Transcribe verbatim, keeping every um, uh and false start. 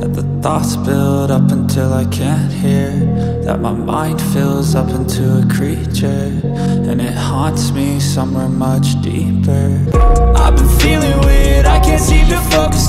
that the thoughts build up until I can't hear, that my mind fills up into a creature, and it haunts me somewhere much deeper. I've been feeling weird, I can't seem to focus